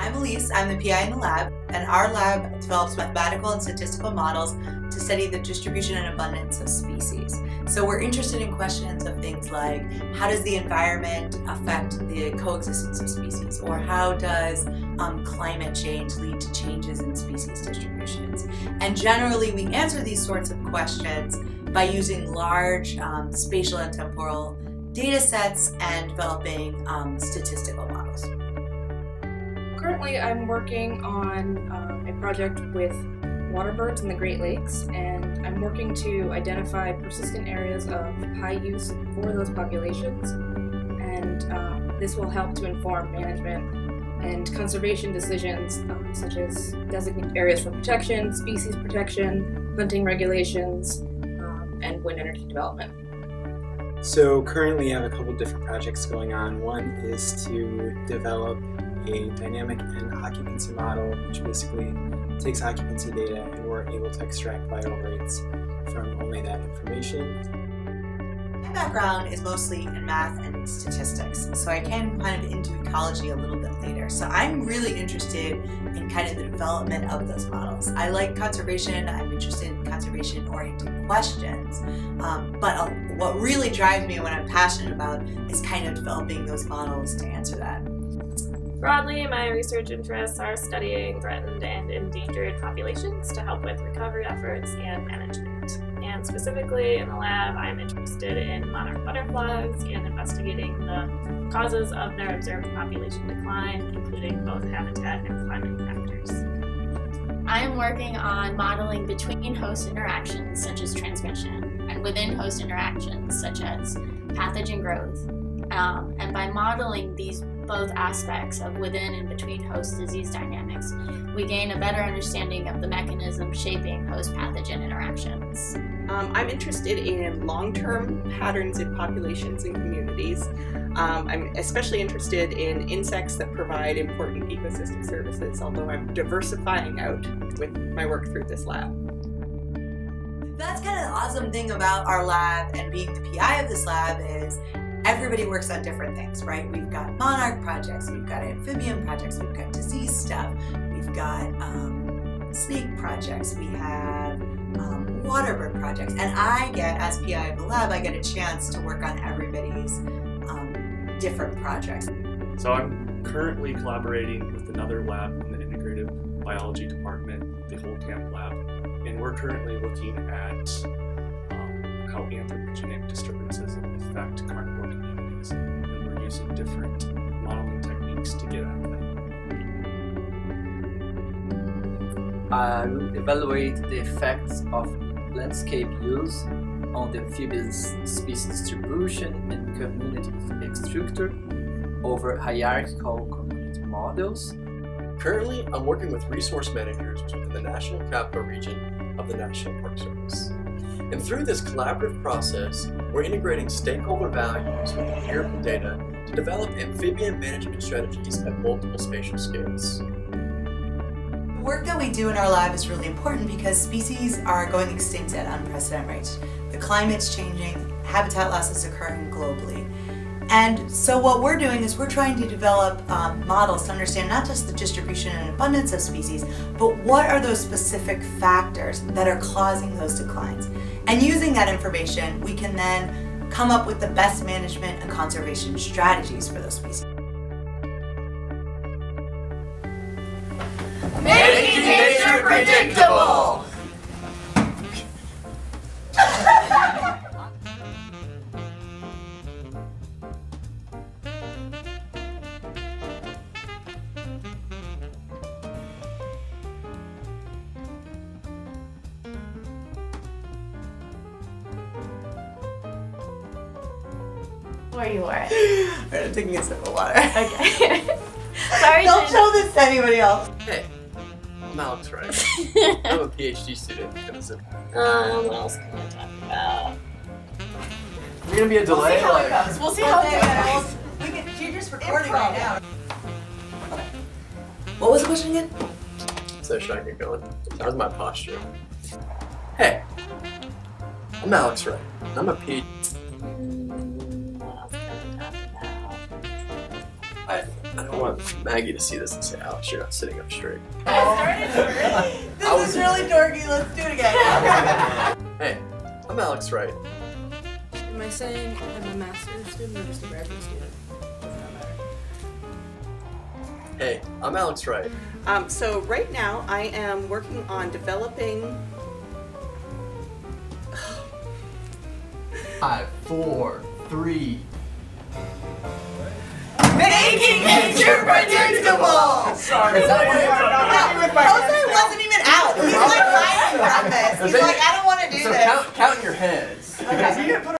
I'm Elise, I'm the PI in the lab, and our lab develops mathematical and statistical models to study the distribution and abundance of species. So we're interested in questions of things like, how does the environment affect the coexistence of species? Or how does climate change lead to changes in species distributions? And generally, we answer these sorts of questions by using large spatial and temporal data sets and developing statistical models. Currently, I'm working on a project with water birds in the Great Lakes, and I'm working to identify persistent areas of high use for those populations, and this will help to inform management and conservation decisions such as designated areas for protection, species protection, hunting regulations, and wind energy development. So currently I have a couple different projects going on. One is to develop a dynamic occupancy model, which basically takes occupancy data and we're able to extract vital rates from only that information. My background is mostly in math and statistics, so I came kind of into ecology a little bit later. So I'm really interested in kind of the development of those models. I like conservation, I'm interested in conservation-oriented questions, but what really drives me and what I'm passionate about is kind of developing those models to answer that. Broadly, my research interests are studying threatened and endangered populations to help with recovery efforts and management. And specifically in the lab, I'm interested in monarch butterflies and investigating the causes of their observed population decline, including both habitat and climate factors. I am working on modeling between host interactions, such as transmission, and within host interactions, such as pathogen growth. And by modeling these both aspects of within and between host disease dynamics, we gain a better understanding of the mechanism shaping host pathogen interactions. I'm interested in long-term patterns in populations and communities. I'm especially interested in insects that provide important ecosystem services, although I'm diversifying out with my work through this lab. That's kind of the awesome thing about our lab and being the PI of this lab is everybody works on different things, right? We've got monarch projects, we've got amphibian projects, we've got disease stuff, we've got snake projects, we have water bird projects, and I get, as PI of the lab, I get a chance to work on everybody's different projects. So I'm currently collaborating with another lab in the Integrative Biology Department, the Holt Camp Lab, and we're currently looking at how anthropogenic disturbances affect carnivore communities, and we're using different modeling techniques to get at that. I will evaluate the effects of landscape use on the amphibian species distribution and community structure over hierarchical community models. Currently, I'm working with resource managers within the National Capital Region of the National Park Service. And through this collaborative process, we're integrating stakeholder values with empirical data to develop amphibian management strategies at multiple spatial scales. The work that we do in our lab is really important because species are going extinct at unprecedented rates. The climate's changing, habitat loss is occurring globally. And so what we're doing is we're trying to develop models to understand not just the distribution and abundance of species, but what are those specific factors that are causing those declines. And using that information, we can then come up with the best management and conservation strategies for those species. Making nature predictable! Where you were. I'm taking a sip of water. Okay. Sorry. Don't show this to anybody else. Hey, I'm Alex Wright. I'm a PhD student. What else can I talk about? We're gonna be a delay. We'll see how it goes. We'll see how it goes. You're just recording right now. Okay. What was the question again? So should I get going? That was my posture. Hey, I'm Alex Wright. I'm a PhD. I don't want Maggie to see this and say, Alex, you're not sitting up straight. This is really dorky, let's do it again. Hey, I'm Alex Wright. Am I saying I'm a master's student or just a graduate student? Doesn't that matter? Hey, I'm Alex Wright. So right now I am working on developing... 5, 4, 3... Making nature predictable! Sorry, is that what you are not? Jose wasn't even out. He's like hiding from this. He's like, I don't want to do this. So count your heads. Okay.